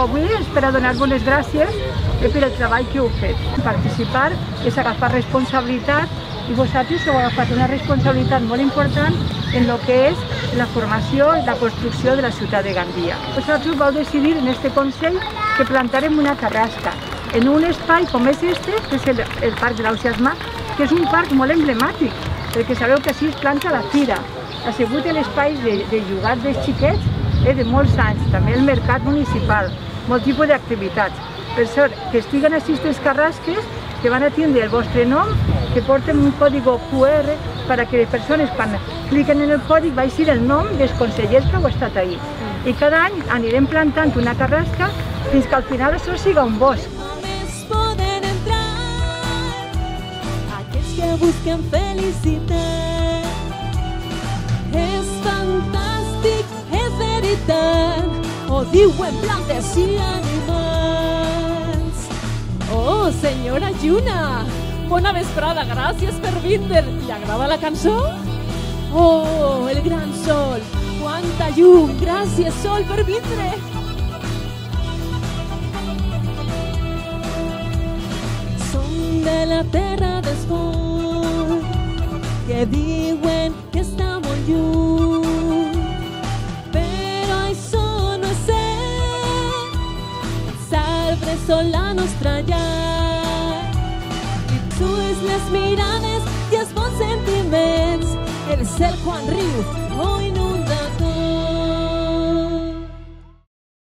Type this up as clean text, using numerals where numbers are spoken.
No, avui és per a donar bones gràcies per el treball que heu fet. Participar és agafar responsabilitat i vosaltres heu agafat una responsabilitat molt important en el que és la formació i la construcció de la ciutat de Gandia. Vosaltres vau decidir en este Consell que plantarem una carrasca en un espai com és este, que és el Parc Ausiàs March, que és un parc molt emblemàtic, perquè sabeu que així es planta la fira. Ha sigut l'espai de jugar dels xiquets de molts anys, també el mercat municipal, molt tipus d'activitats. Per sort, que estiguen així les carrasques, que van atendre el vostre nom, que porten un codi QR perquè les persones quan cliquen en el codi va eixir el nom dels consellers que heu estat ahí. I cada any anirem plantant una carrasca fins que al final això siga un bosc. Que busquen felicitar, és fantàstic, és veritat, ho diuen plantes i animals. Oh, senyora Lluna, bona vesprada, gràcies per vindre. Li agrada la cançó? Oh, el gran sol, quanta llum, gràcies sol per vindre. Som de la terra d'esport, que diuen que està molt lluny, però això no és cert. Els arbres són la nostra llar, i tu és les mirades i els bons sentiments, el cel quan riu, oi no.